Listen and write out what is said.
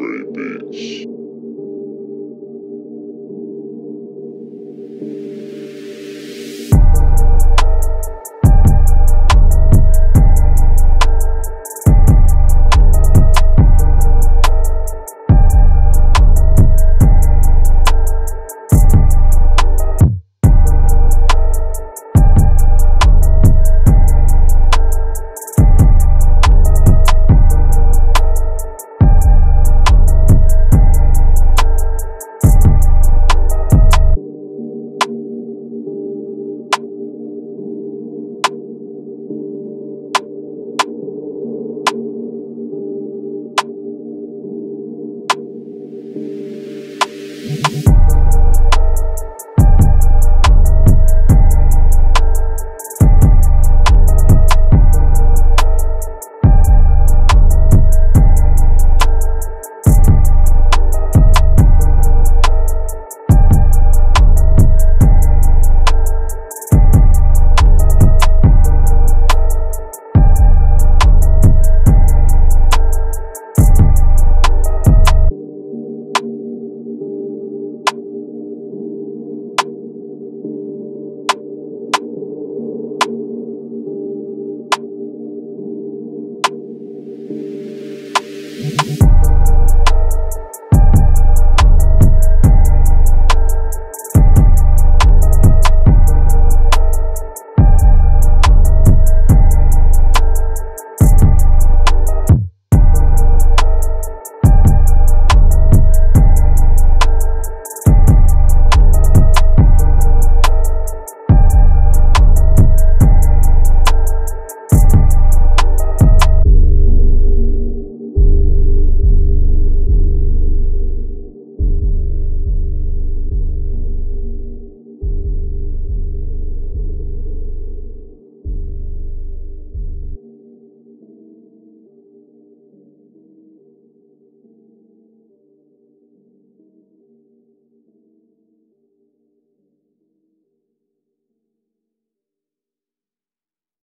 Treyy Beats.